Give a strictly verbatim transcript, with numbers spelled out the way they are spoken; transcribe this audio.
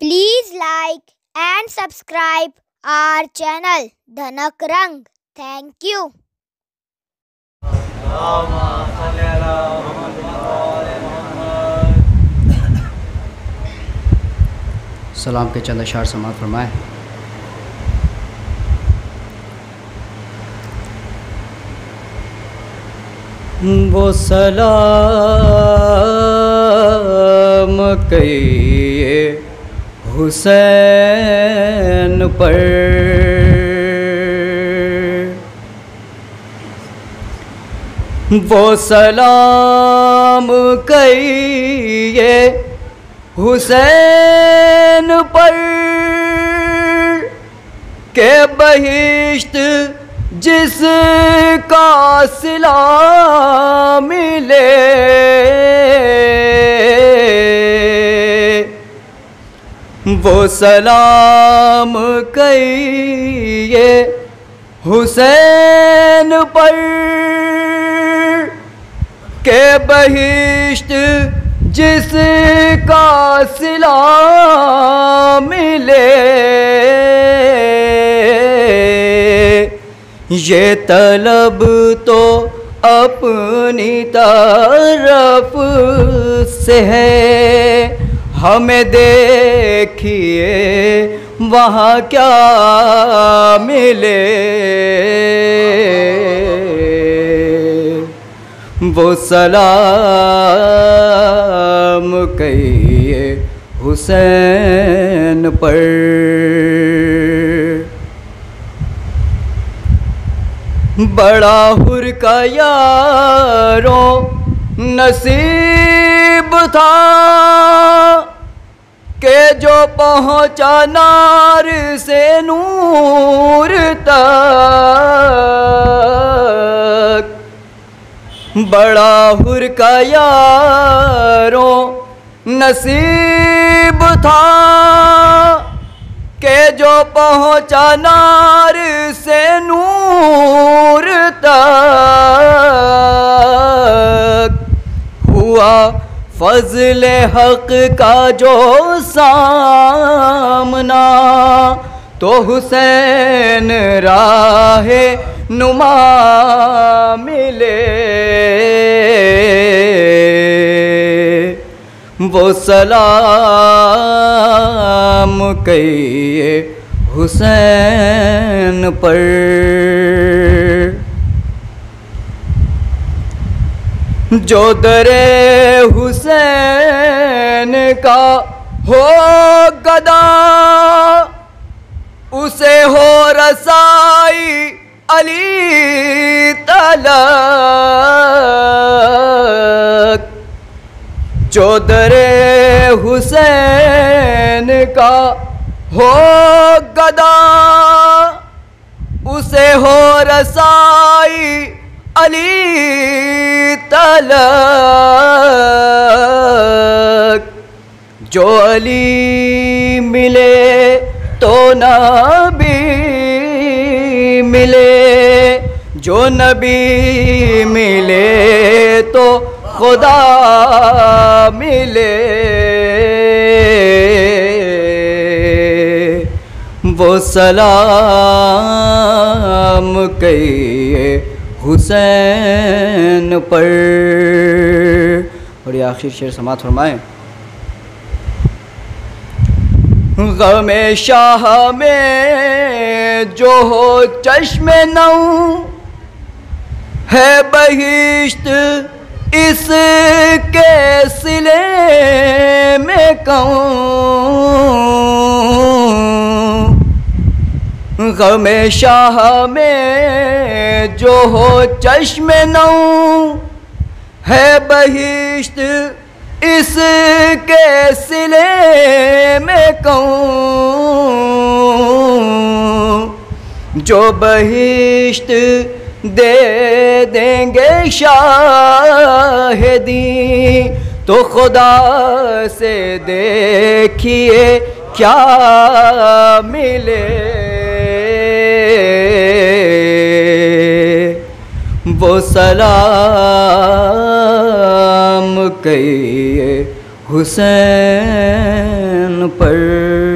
Please like and subscribe our channel Dhanak Rang. Thank you. सलाम के चंद अशार समाअत फरमाए। वो सलाम कहिए हुसैन पर, वो सलाम कहिए हुसैन पर के बहिश्त जिसका सिला मिले, वो सलाम कहिए हुसैन पर के बहिश्त जिसका सिला मिले, ये तलब तो अपनी तरफ से है, हमें देखिए वहाँ क्या मिले। वो सलाम कहिए हुसैन पर। बड़ा हुरका यारो नसीब था के जो पहुँचा नार से नूर तक, बड़ा हुरका यारो नसीब था के जो पहुँचा नार से नूर तक, हुआ फजले हक का जो सामना तो हुसैन राहे नुमा मिले। वो सलाम कहिए हुसैन पर। जो दरे हुसैन का हो गदा, उसे हो रसाई अली तलक। जो दरे हुसैन का हो गदा, उसे हो रसाई अली तलक। जो अली मिले तो नबी मिले, जो नबी मिले तो खुदा मिले। वो सलाम कहिए हुसैन पर। और ये आखिर शेर समाअत फरमाएं। गमे शाह में जो हो चश्मे नौ है बहिश्त इसके सिले में कहूँ, गमे शाह में जो हो चश्मे नौ है बहिश्त इसके सिले में कहूँ, जो बहिश्त दे देंगे शाहिदी तो खुदा से देखिए क्या मिले। वो सलाम कहिए हुसैन पर।